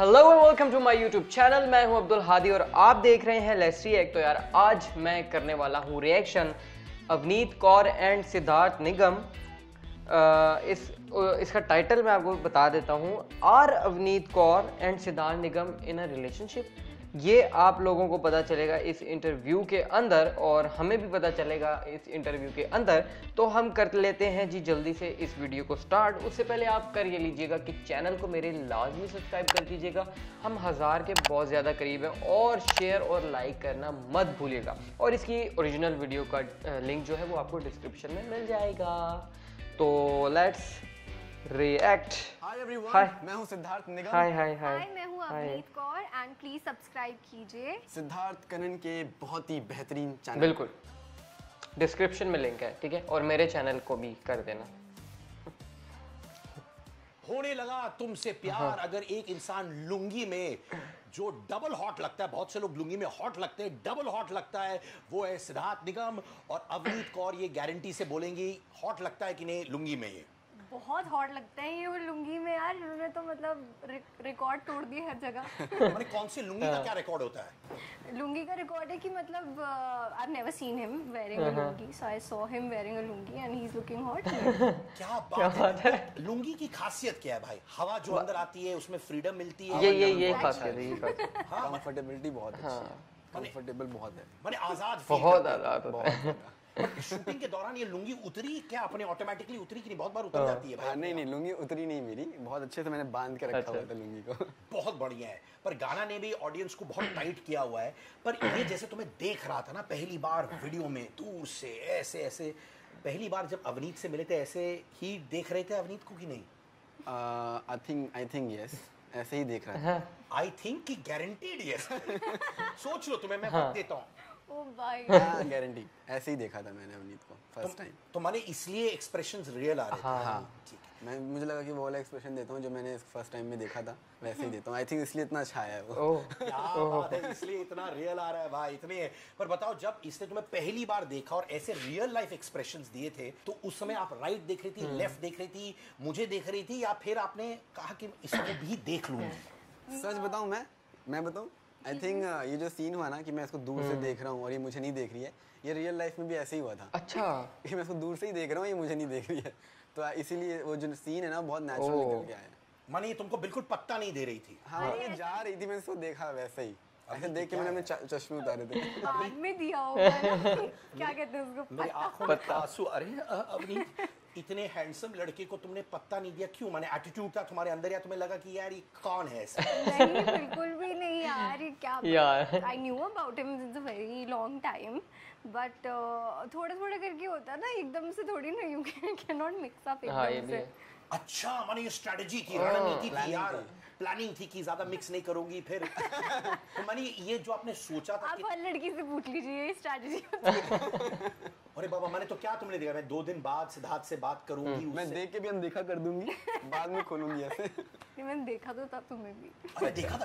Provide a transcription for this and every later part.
Hello and welcome to my YouTube channel. मैं हूं अब्दुल हादी और आप देख रहे हैं लेट्स रिएक्ट। तो यार आज मैं करने वाला हूं रिएक्शन अवनीत कौर एंड सिद्धार्थ निगम। इसका टाइटल मैं आपको बता देता हूं, are Avneet Kaur and Siddharth Nigam in a relationship. ये आप लोगों को पता चलेगा इस इंटरव्यू के अंदर और हमें भी पता चलेगा इस इंटरव्यू के अंदर। तो हम कर लेते हैं जी जल्दी से इस वीडियो को स्टार्ट। उससे पहले आप कर ये लीजिएगा कि चैनल को मेरे लाजमी सब्सक्राइब कर दीजिएगा, हम 1000 के बहुत ज़्यादा करीब हैं, और शेयर और लाइक करना मत भूलिएगा। और इसकी ओरिजिनल वीडियो का लिंक जो है वो आपको डिस्क्रिप्शन में मिल जाएगा। तो लेट्स रिएक्ट। हाय एवरीवन, मैं हूं सिद्धार्थ निगम। हाय हाय हाय, मैं हूं Avneet Kaur and please subscribe कीजिए सिद्धार्थ कन्नन के बहुत ही बेहतरीन चैनल। बिल्कुल डिस्क्रिप्शन में लिंक है, ठीक है। और मेरे चैनल को भी कर देना। होने लगा तुमसे प्यार। अगर एक इंसान लुंगी में जो डबल हॉट लगता है, बहुत से लोग लुंगी में हॉट लगते हैं, डबल हॉट लगता है, वो है सिद्धार्थ निगम और अवनीत कौर। ये गारंटी से बोलेंगी हॉट लगता है कि नहीं लुंगी में। ये बहुत हॉट लगता है ये वो लुंगी में। यार इन्होंने तो मतलब रिकॉर्ड तोड़ दिए हर जगह। मैंने कौन सी लुंगी का क्या रिकॉर्ड होता है? लुंगी का रिकॉर्ड है कि मतलब I have never seen him wearing a lungi, so I saw him wearing a lungi and he is looking hot. क्या बात है। लुंगी की खासियत क्या है भाई? हवा जो अंदर आती है उसमें फ्रीडम मिलती है। ये खासियत है, ये खासियत। कंफर्टेबिलिटी बहुत अच्छी है, कंफर्टेबल बहुत है, माने आजाद, बहुत आजाद। शूटिंग के दौरान ये लुंगी उतरी क्या अपने ऑटोमेटिकली? उतरी कि नहीं? बहुत बार उतर जाती है भाई। नहीं लुंगी उतरी नहीं मेरी, बहुत अच्छे से मैंने बांध के रखा हुआ था लुंगी को। बहुत बढ़िया है। पर गाना ने भी ऑडियंस को बहुत टाइट किया हुआ है। पर ये जैसे तुम्हें देख रहा था ना पहली बार वीडियो में दूर से, ऐसे ऐसे पहली बार जब अवनीत से मिले थे ऐसे ही देख रहे थे अवनीत को कि नहीं? आई थिंक यस, ऐसे ही देख रहा था। आई थिंक कि गारंटीड यस। सोच लो, तुम्हें मैं बता देता हूं। Oh भाई गारंटी। ऐसे ही देखा था मैंने अवनीत को फर्स्ट टाइम। तो मैंने इसलिए एक्सप्रेशंस रियल आ रहे थे। हाँ ठीक है। मैं मुझे लगा कि वो वाला एक्सप्रेशन देता हूँ जो मैंने फर्स्ट टाइम में देखा था, वैसे ही देता हूँ। आई थिंक इसलिए इतना अच्छा आया है वो। क्या बात है, इसलिए इतना रियल आ रहा है भाई, इतने है। पर बताओ जब इसने तुम्हें पहली बार देखा और ऐसे रियल लाइफ एक्सप्रेशंस दिए थे, तो उस समय आप राइट देख रही थी, लेफ्ट देख रही थी, मुझे देख रही थी, या फिर आपने कहा कि इसको भी देख लूंगी? सच बताऊँ, मैं बताऊँ, आई थिंक ये जो सीन हुआ ना कि मैं इसको दूर से देख रहा हूँ और ये मुझे नहीं देख रही है, ये रियल लाइफ में भी ऐसे ही हुआ था। अच्छा, कि मैं इसको दूर से ही देख रहा हूँ, ये मुझे नहीं देख रही है, तो इसीलिए वो जो सीन है ना बहुत नेचुरल निकल के आया। माने ये तुमको बिल्कुल पत्ता नहीं दे रही थी? हाँ, ये जा रही थी, मैंने इसको देखा वैसे ही, ऐसे देख के मैंने चश्मे उतारे थे। हाथ में दिया होगा क्या कहते हैं उसको, मेरी आंखों में आंसू। अरे अवनीत, इतने हैंडसम लड़के को तुमने पत्ता नहीं दिया क्यों? माने एटीट्यूड था तुम्हारे अंदर, या तुम्हें लगा कि यार ये कौन है ऐसा? नहीं बिल्कुल भी नहीं यार, ये क्या यार। I knew about him since a very long time, but थोड़ा थोड़ा करके होता ना, एकदम से थोड़ी ना, you can not mix up एकदम से। अच्छा, माने ये स्ट्रेटजी थी, रणनीति थी यार, प्लानिंग थी कि ज्यादा मिक्स नहीं करूंगी फिर। तो माने ये जो आपने सोचा था, आप हर लड़की से पूछ लीजिए ये स्ट्रेटजी होती है। अरे बाबा, मैंने तो क्या तुमने देखा, मैं 2 दिन बाद सिद्धार्थ से बात करूंगी, मैं देख के भी अनदेखा कर दूंगी, बाद में खोलूंगी ऐसे। नहीं मैंने देखा तो था तुम्हें भी। अरे देखा था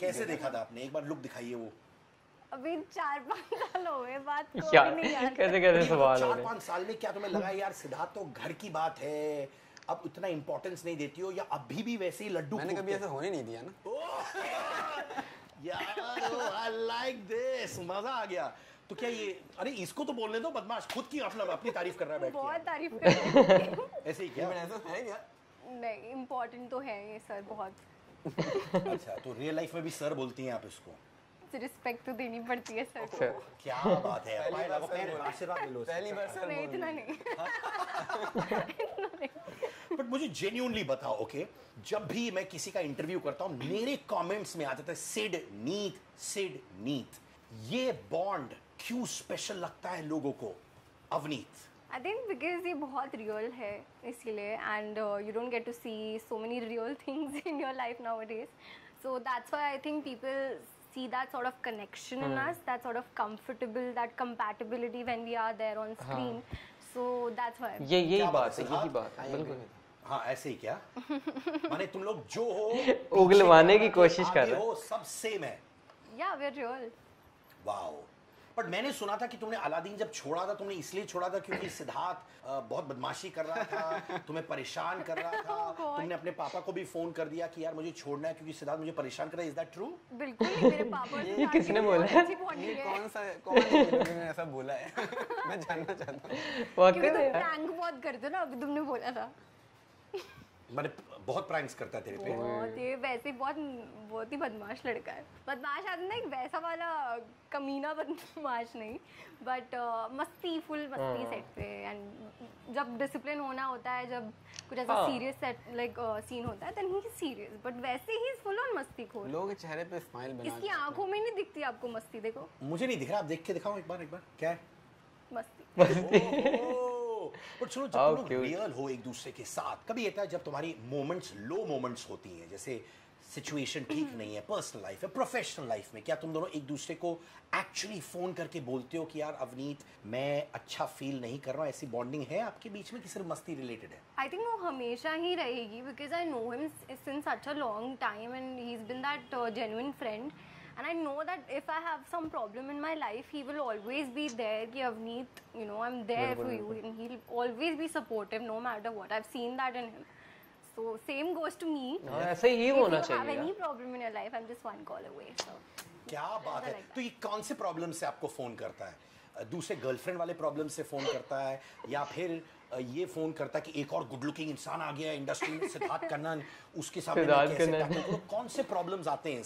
कैसे देखा था आपने? एक बार लुक दिखाइए वो। अभी 4-5 साल हो गए, बात कोई नहीं यार। कैसे सवाल हो रहे हैं? 4-5 साल में क्या तुम्हें लगा यार सिद्धार्थ तो घर की बात है, अब इतना इंपॉर्टेंस नहीं देती हो, या अभी भी वैसे ही लड्डू? मैंने कभी ऐसा होने नहीं दिया ना यार। आई लाइक दिस, मजा आ गया। तो क्या ये, अरे इसको तो बोलने दो, बदमाश खुद की अपनी तारीफ कर रहा है बैठ के। बहुत तारीफ कर रही है ऐसे ही। क्या ऐसा है क्या? नहीं, इम्पोर्टेंट तो है ये सर बहुत। अच्छा, तो रियल लाइफ में भी सर बोलती हैं आप इसको? रिस्पेक्ट तो देनी पड़ती है सर को। क्या बात है, पहली बार सर बोल। इतना नहीं। बट मुझे जेन्युइनली बताओ, ओके, जब भी मैं किसी का इंटरव्यू करता हूँ मेरे कमेंट्स में आ जाता है सिडनीत। ये बॉन्ड क्यों स्पेशल लगता है लोगों को अवनीत? आई थिंक बिकॉज ये बहुत रियल है इसीलिए, and you don't get to see so many real things in your life nowadays, so that's why I think people see that sort of connection in us, that sort of comfortable, that compatibility when we are there on screen. So that's why यही बात है बिल्कुल। हाँ ऐसे ही क्या? माने तुम लोग जो हो उगलवाने की कोशिश कर रहे हो, सब सेम है। या we are real. Wow. But मैंने सुना था कि तुमने अलादीन जब छोड़ा था, तुमने इसलिए छोड़ा था क्योंकि सिद्धार्थ बहुत बदमाशी कर रहा था, तुम्हें परेशान कर रहा था, तुमने अपने पापा को भी फोन कर दिया कि यार मुझे छोड़ना है क्योंकि सिद्धार्थ मुझे परेशान कर रहा है। Is that true? बिल्कुल, मेरे पापा ने। किसने बोला है? कौन सा बोला है? मैं जानना चाहता हूं। क्योंकि तुम प्रैंक बहुत करते हो ना, अभी तुमने बोला था। मैंने बहुत प्रैंक्स करता है तेरे पे। बहुत, ये वैसे बहुत ही बदमाश लड़का है। बदमाश आदमी ना, एक वैसा वाला कमीना बदमाश नहीं, बट मस्ती, फुल मस्ती सेट पे। एंड जब डिसिप्लिन होना होता है, जब कुछ ऐसा सीरियस सेट लाइक सीन होता है, then he is serious, but वैसे ही फुल ऑन मस्ती खोल। लोग चेहरे पे स्माइल बना, इसकी आंखों में नहीं दिखती आपको मस्ती। देखो, मुझे नहीं दिख रहा, आप देख के दिखाओ एक बार क्या है मस्ती। बट सुनो, जब तुम लोग रियल हो एक दूसरे के साथ, कभी ऐसा जब तुम्हारी मोमेंट्स, लो मोमेंट्स होती हैं, जैसे सिचुएशन ठीक नहीं है पर्सनल लाइफ या प्रोफेशनल लाइफ में, क्या तुम दोनों एक दूसरे को एक्चुअली फोन करके बोलते हो कि यार अवनीत मैं अच्छा फील नहीं कर रहा हूँ? ऐसी बॉन्डिंग है आपके बीच में कि सिर्फ मस्ती रिलेटेड है? आई थिंक वो हमेशा ही रहेगी, because I know him since such a long time and he is been that genuine friend. And I know that if I have some problem in my life, he will always be there. Ki Avneet, you know, I'm there for you, and he'll always be supportive no matter what. I've seen that in him. So same goes to me. ऐसे ही होना चाहिए। If you have any problem in your life, I'm just one call away. क्या बात है! तो ये कौन से problem से आपको phone करता है? दूसरे girlfriend वाले problem से phone करता है, या फिर ये फोन करता कि एक और गुड लुकिंग इंसान आ गया इंडस्ट्री में, सिद्धार्थ कन्नन, उसके सामने कैसे? कौन से प्रॉब्लम्स आते हैं?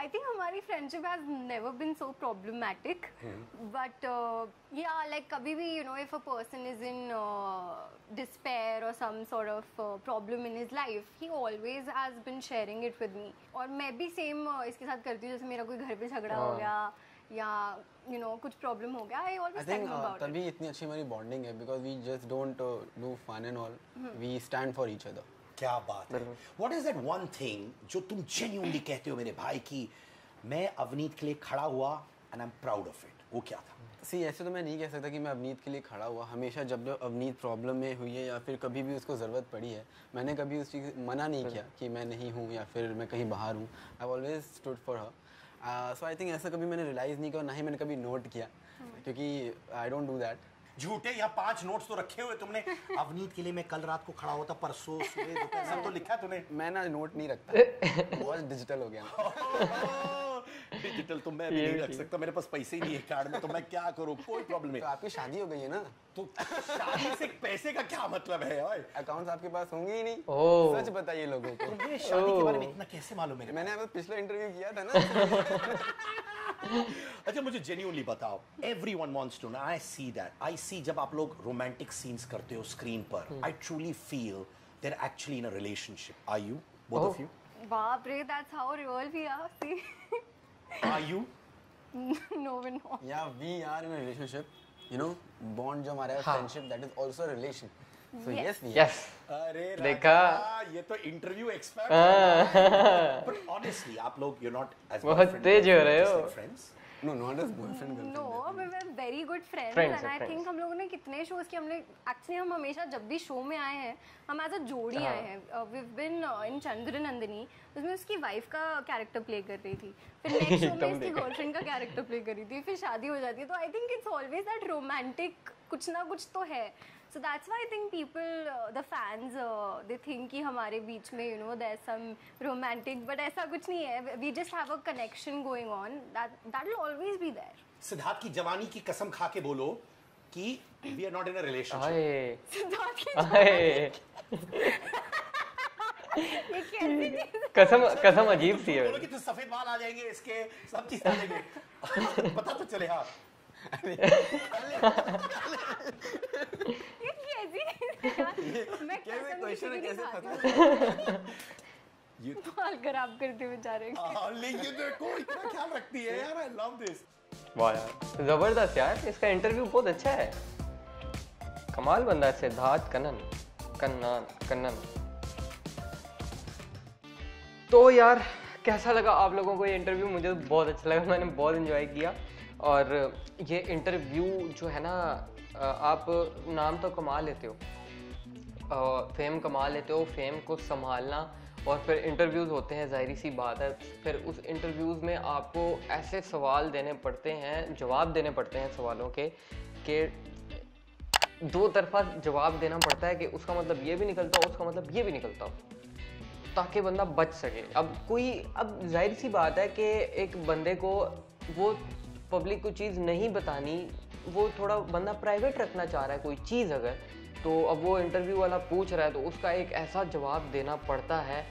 I think हमारी friendship has never been so problematic, but yeah, like कभी भी, you know, if a person is in despair or some sort of problem in his life, he always has been sharing it with me. और मैं भी same इसके साथ करती हूँ, जैसे मेरा कोई घर पे झगड़ा हो गया या you know कुछ प्रॉब्लम हो गया, I always tell him about it. तभी इतनी अच्छी हमारी बॉन्डिंग है, because we just don't do fun and all. We stand for each other. क्या बात है! What is that one thing जो तुम genuinely कहते हो मेरे भाई की मैं अवनीत के लिए खड़ा हुआ and I'm proud of it? वो क्या था? See, ऐसे तो मैं नहीं कह सकता कि मैं अवनीत के लिए खड़ा हुआ। हमेशा जब अवनीत प्रॉब्लम में हुई है या फिर कभी भी उसको ज़रूरत पड़ी है, मैंने कभी उस चीज़ मना नहीं किया कि मैं नहीं हूँ या फिर मैं कहीं बाहर हूँ। I've always stood for her. So I think ऐसा कभी मैंने रियलाइज़ नहीं किया, ना ही मैंने कभी नोट किया, क्योंकि I don't do that. झूठे यहाँ 5 नोट्स तो रखे हुए तुमने अवनीत के लिए। मैं कल रात को खड़ा होता, परसों सुबह दोपहर, सब तो लिखा तूने। मैं ना नोट नहीं रखता, बहुत डिजिटल हो गया। डिजिटल तो मैं भी नहीं रख सकता, मेरे पास पैसे ही नहीं है कार्ड में, तो मैं क्या करूँ? कोई प्रॉब्लम नहीं। तो आपकी शादी हो गई है ना, तो शादी से पैसे का क्या मतलब है? अकाउंट्स आपके पास होंगे ही नहीं। सच बताइए लोगों को, तुम्हें शादी के बारे में इतना कैसे मालूम है? मैंने आपका पिछला इंटरव्यू किया था ना। अच्छा, मुझे जेन्युइनली बताओ, everyone wants to know, I see that, I see जब आप लोग रोमांटिक सीन्स करते हो स्क्रीन पर, I truly feel they're actually in a relationship. Are you? Both of you? बाप रे, that's how real we are. See? Are you? No, we're not. Yeah, we are in a relationship. You know, bond जो हमारा friendship, that is also a relation. So yes, yes. अरे देखा, ये तो interview expert है। But honestly, आप लोग you're not as बहुत तेज हो रहे हो। No, not as boyfriend girlfriend. No, we were very good friends, and I think हम लोगों ने कितने shows की, हमने actually हम हमेशा जब भी show में आए हैं, हम as a जोड़ी आए हैं। We've been in चंद्रनंदिनी, उसमें उसकी wife का character play कर रही थी, फिर next show में उसकी girlfriend का character play कर रही थी, फिर शादी हो जाती है। तो I think it's always that romantic कुछ ना कुछ तो है। So that's why I think people, the fans, they think कि हमारे बीच में, you know, there's some romantic, but ऐसा कुछ नहीं है। We just have a connection going on. That'll always be there. Siddharth की जवानी की कसम खा के बोलो कि we are not in a relationship. Siddharth की जवानी कसम अजीब सी है। बोलो कि तो सफेद बाल आ जाएंगे, इसके सब चीज़ आ जाएंगे, पता तो चले। हाँ, मैं कैसे ये बाल खराब करते बेचारे। लेकिन देखो इतना ख्याल रखती है यार। I love this. वाह यार, जबरदस्त यार, इसका इंटरव्यू बहुत अच्छा है। कमाल बंदा है सिद्धार्थ कन्नन। तो यार कैसा लगा आप लोगों को ये इंटरव्यू? मुझे बहुत अच्छा लगा, मैंने बहुत एंजॉय किया। और ये इंटरव्यू जो है ना, आप नाम तो कमा लेते हो, फेम कमा लेते हो, फेम को संभालना और फिर इंटरव्यूज़ होते हैं, ज़ाहिर सी बात है। फिर उस इंटरव्यूज़ में आपको ऐसे सवाल देने पड़ते हैं, जवाब देने पड़ते हैं सवालों के, कि दो तरफा जवाब देना पड़ता है कि उसका मतलब ये भी निकलता हो, उसका मतलब ये भी निकलता हो, ताकि बंदा बच सके। अब ज़ाहिर सी बात है कि एक बंदे को वो पब्लिक को चीज़ नहीं बतानी, वो थोड़ा बंदा प्राइवेट रखना चाह रहा है कोई चीज़ अगर, तो अब वो इंटरव्यू वाला पूछ रहा है तो उसका एक ऐसा जवाब देना पड़ता है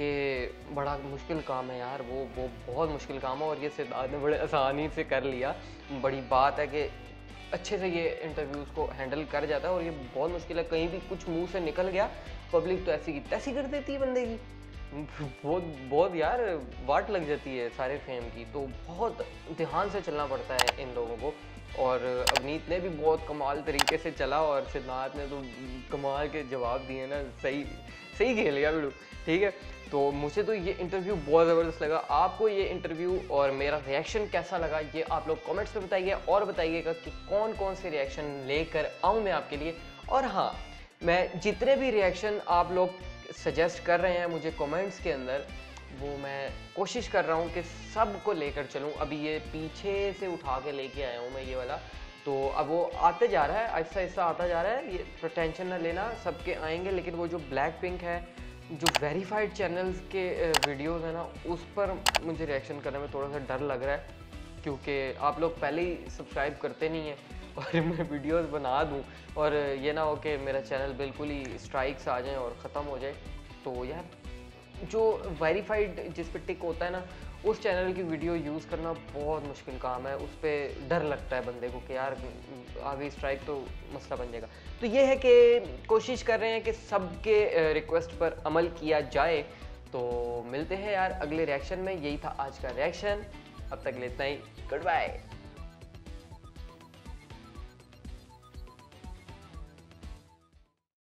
कि बड़ा मुश्किल काम है यार, वो बहुत मुश्किल काम है। और ये सिद्धार्थ ने बड़े आसानी से कर लिया। बड़ी बात है कि अच्छे से ये इंटरव्यूज़ को हैंडल कर जाता है। और ये बहुत मुश्किल है, कहीं भी कुछ मुंह से निकल गया, पब्लिक तो ऐसी की तैसी कर देती है बंदे की। बहुत यार वाट लग जाती है सारे फेम की। तो बहुत ध्यान से चलना पड़ता है इन लोगों को। और अवनीत ने भी बहुत कमाल तरीके से चला, और सिद्धार्थ ने तो कमाल के जवाब दिए ना। सही खेल गया बिल्कुल, ठीक है। तो मुझे तो ये इंटरव्यू बहुत ज़बरदस्त लगा। आपको ये इंटरव्यू और मेरा रिएक्शन कैसा लगा ये आप लोग कमेंट्स में बताइए, और बताइएगा कि कौन कौन से रिएक्शन लेकर आऊँ मैं आपके लिए। और हाँ, मैं जितने भी रिएक्शन आप लोग सजेस्ट कर रहे हैं मुझे कमेंट्स के अंदर, वो मैं कोशिश कर रहा हूँ कि सब को लेकर चलूँ। अभी ये पीछे से उठा के लेके आया हूँ मैं ये वाला, तो अब वो आते जा रहा है, ऐसा ऐसा आता जा रहा है। ये टेंशन ना लेना, सबके आएंगे। लेकिन वो जो ब्लैक पिंक है, जो वेरीफाइड चैनल्स के वीडियोस है ना, उस पर मुझे रिएक्शन करने में थोड़ा सा डर लग रहा है, क्योंकि आप लोग पहले ही सब्सक्राइब करते नहीं हैं और मैं वीडियोस बना दूं और ये ना हो कि मेरा चैनल बिल्कुल ही स्ट्राइक्स आ जाए और ख़त्म हो जाए। तो यार, जो वेरीफाइड जिस पे टिक होता है ना, उस चैनल की वीडियो यूज़ करना बहुत मुश्किल काम है। उस पर डर लगता है बंदे को कि यार आगे स्ट्राइक तो मसला बन जाएगा। तो ये है कि कोशिश कर रहे हैं कि सबके रिक्वेस्ट पर अमल किया जाए। तो मिलते हैं यार अगले रिएक्शन में। यही था आज का रिएक्शन, अब तक इतना ही, गुड बाय।